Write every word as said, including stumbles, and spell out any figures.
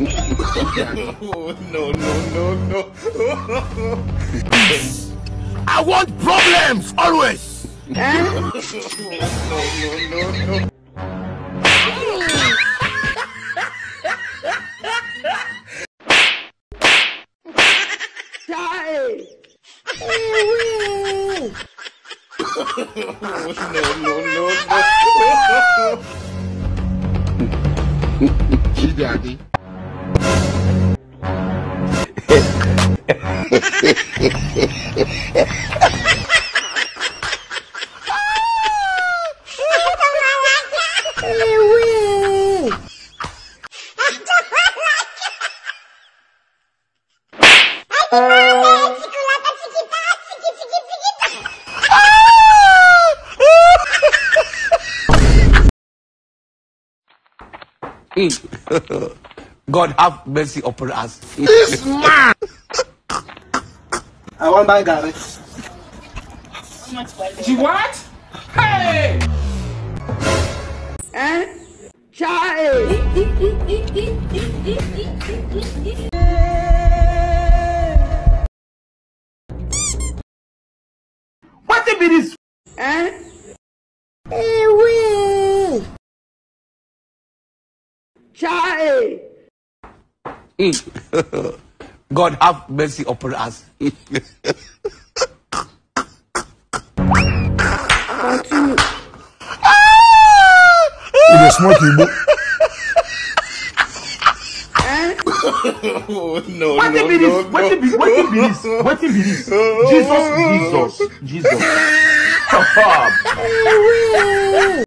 Oh, no, no, no, no. I want problems, always! Huh? No, no, no, no. Die! Oh, no, no, no, no. She daddy. God have mercy upon us. This man. I want my garlic. She what? Hey! Eh? Child! What the bit is? Eh? Child. God have mercy upon us. Smoking, but... oh, no, what no, it no, no. What it is? What it is? What it is? Jesus, Jesus, Jesus.